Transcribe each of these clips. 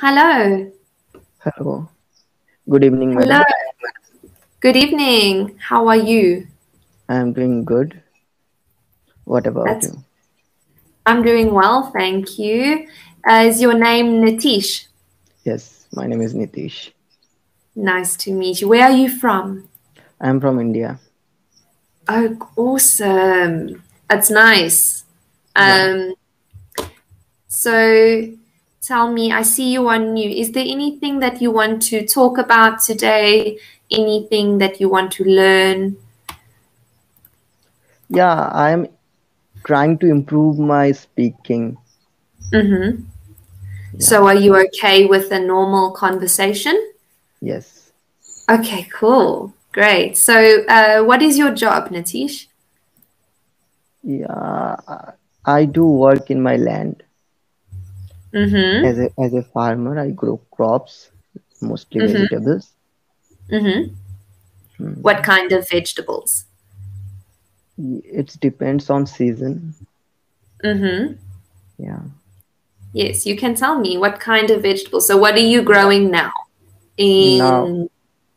Hello. Hello. Good evening, madam. Hello. Good evening. How are you? I am doing good. What about you? I'm doing well, thank you. Is your name Nitish? Yes, my name is Nitish. Nice to meet you. Where are you from? I'm from India. Oh, awesome. That's nice. Yeah. So tell me, I see you are new. Is there anything that you want to talk about today? Anything that you want to learn? Yeah, I'm trying to improve my speaking. Mm-hmm. Yeah. So are you okay with a normal conversation? Yes. Okay, cool. Great. So what is your job, Nitish? Yeah, I do work in my land. Mm-hmm. As a farmer, I grow crops, mostly mm-hmm. vegetables. Mm-hmm. Mm. What kind of vegetables? It depends on season. Mm-hmm. Yeah. Yes, you can tell me what kind of vegetables. So what are you growing now? In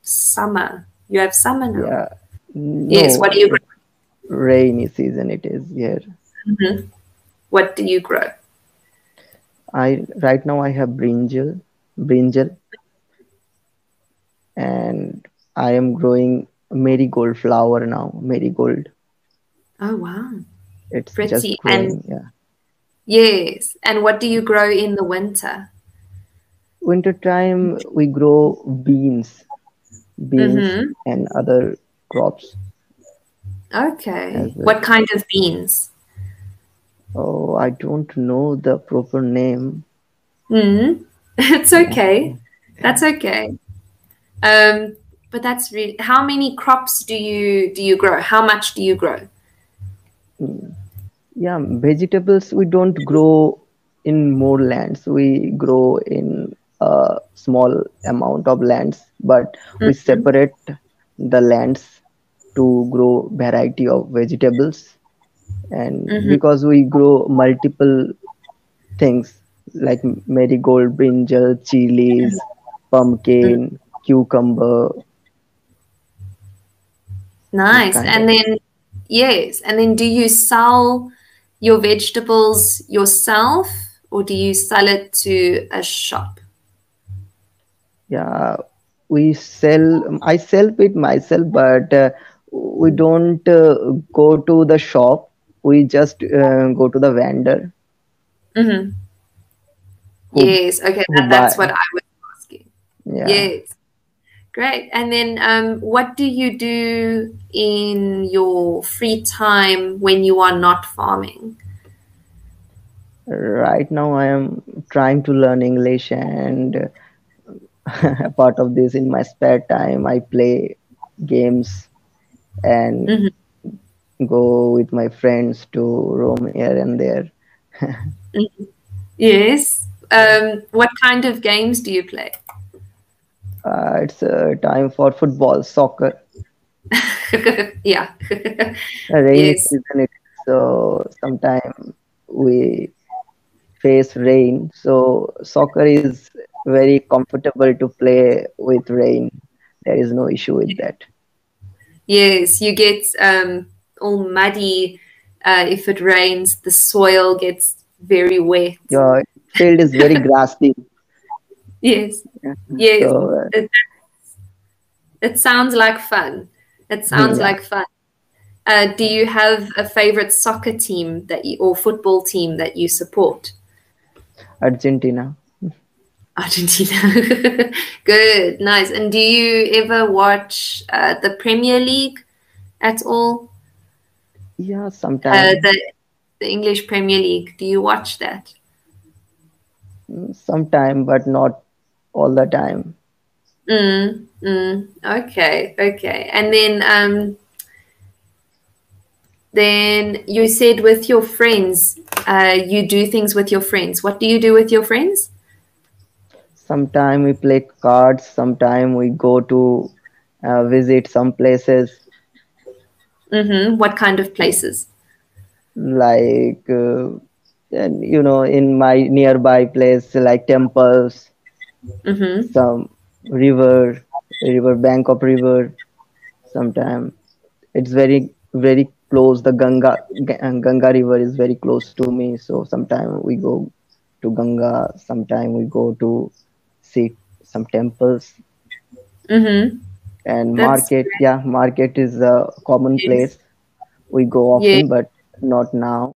summer. You have summer now. Yeah. No, yes, what do you grow? Rainy season it is here. Mm-hmm. What do you grow? Right now I have brinjal, and I am growing marigold flower now. Marigold. Oh wow! It's pretty. Just growing, and yeah. Yes, and what do you grow in the winter? Winter time we grow beans mm-hmm. and other crops. Okay. What kind of beans? Oh, I don't know the proper name. Mm-hmm. It's okay. That's okay. But that's really. How many crops do you grow? How much do you grow? Yeah, vegetables we don't grow in more lands. We grow in a small amount of lands, but mm-hmm. we separate the lands to grow variety of vegetables. And mm-hmm. because we grow multiple things like marigold, brinjal, chilies, pumpkin, mm-hmm. cucumber. Nice. And then, yes. And then do you sell your vegetables yourself or do you sell it to a shop? Yeah, I sell it myself, but we don't go to the shop. We just go to the vendor. Mm-hmm. Yes, okay, that's what I was asking. Yeah. Yes, great. And then what do you do in your free time when you are not farming? Right now I am trying to learn English, and part of this in my spare time I play games and mm-hmm. go with my friends to roam here and there. Yes. What kind of games do you play? It's time for football, soccer. Yeah. Rainy yes. season, so sometimes we face rain. So soccer is very comfortable to play with rain. There is no issue with that. Yes, you get all muddy if it rains. The soil gets very wet. Your field is very grassy. Yes, yes. So, it sounds like fun. It sounds yeah. like fun. Do you have a favorite soccer team or football team that you support? Argentina. Argentina. Good, nice. And do you ever watch the Premier League at all? Yeah, sometimes. The English Premier League. Do you watch that? Sometime, but not all the time. Okay, okay. And then you said with your friends, you do things with your friends. What do you do with your friends? Sometimes we play cards, sometimes we go to visit some places. Mm-hmm. What kind of places? Like, in my nearby place, like temples, some river, bank of river. Sometimes it's very close. The Ganga river is very close to me, so sometimes we go to Ganga. Sometimes we go to see some temples. And market is a common place. We go often, but not now.